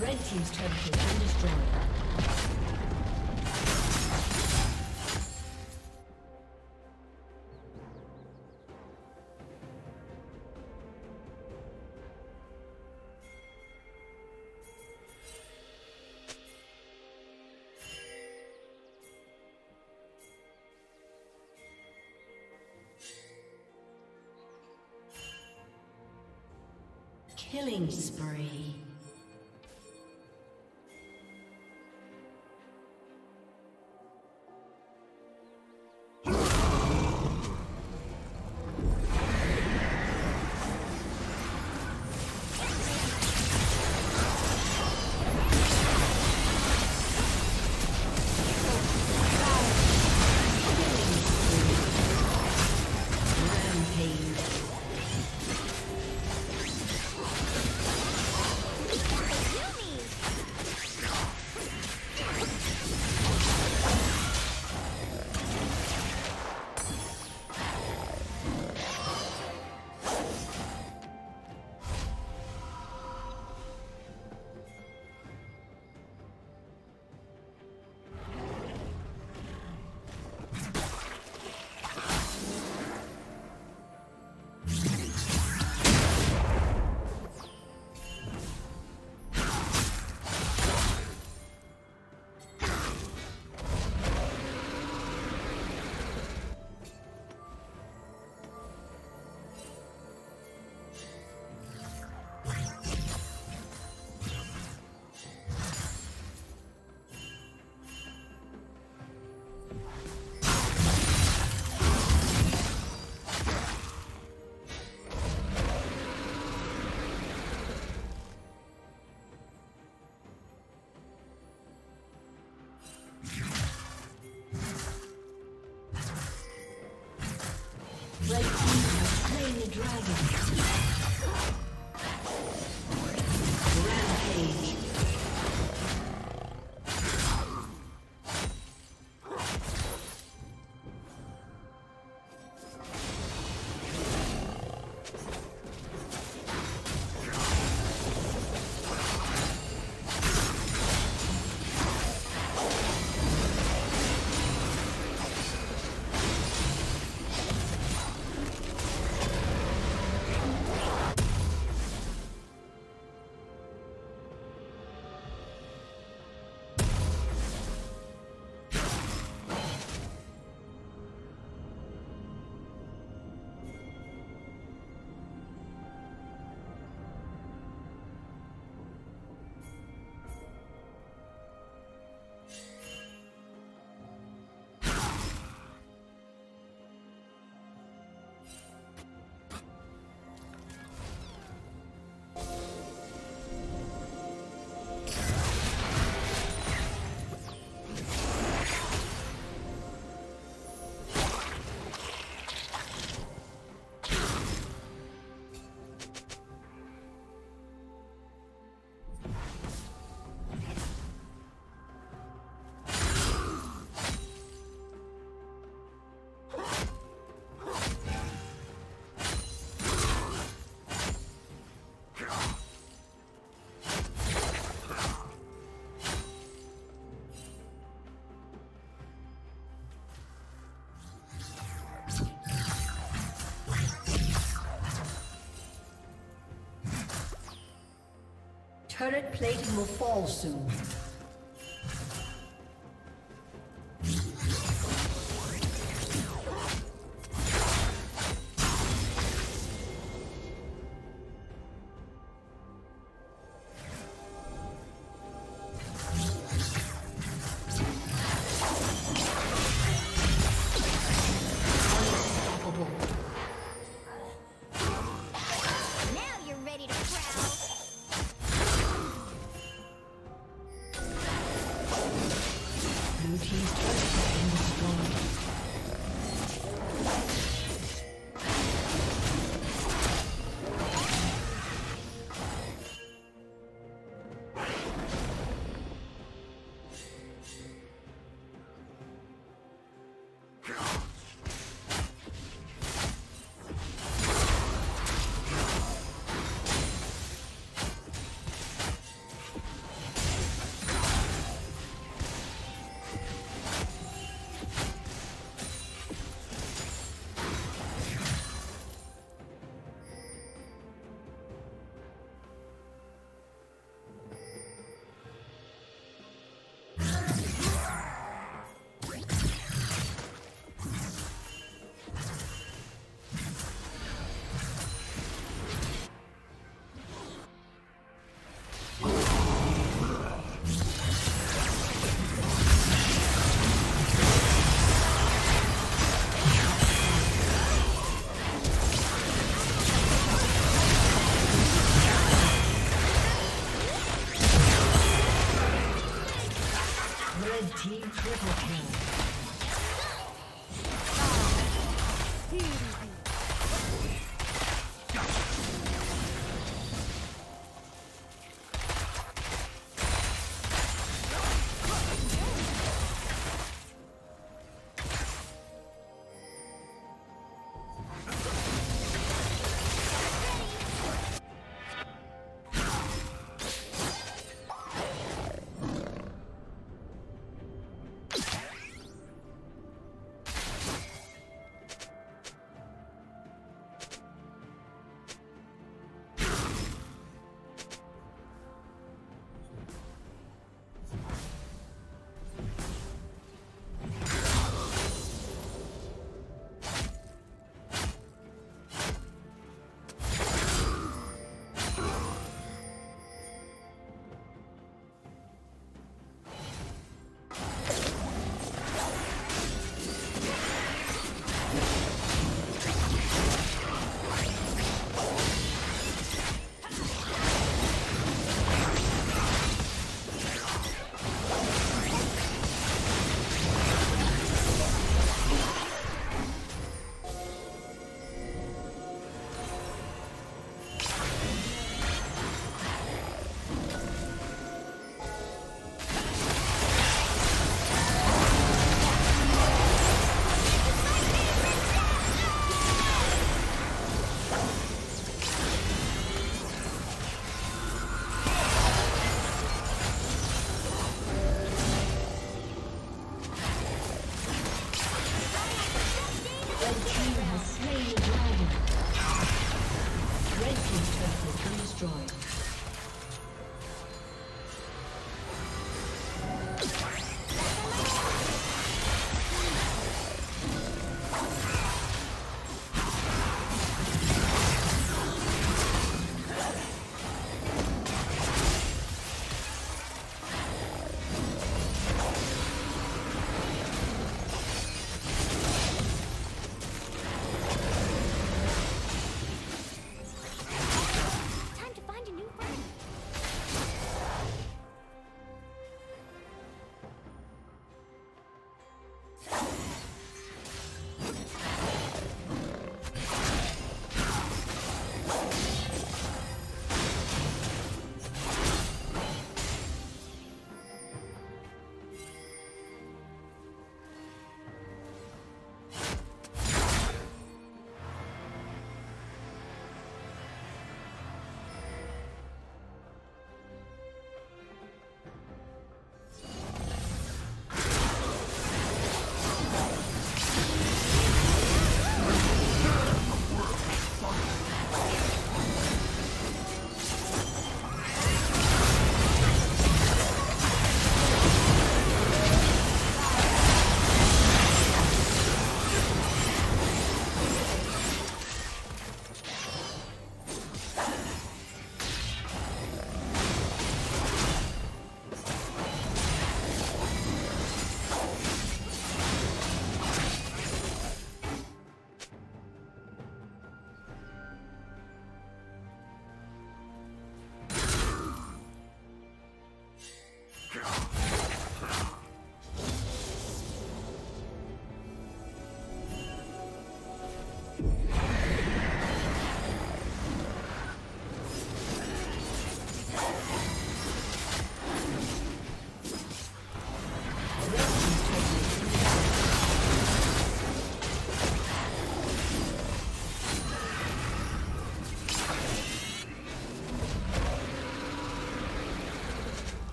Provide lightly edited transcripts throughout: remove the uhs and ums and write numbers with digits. Red team's turret has been destroyed. Killing spree. Turret plating will fall soon.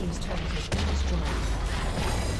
team's turret has been destroyed.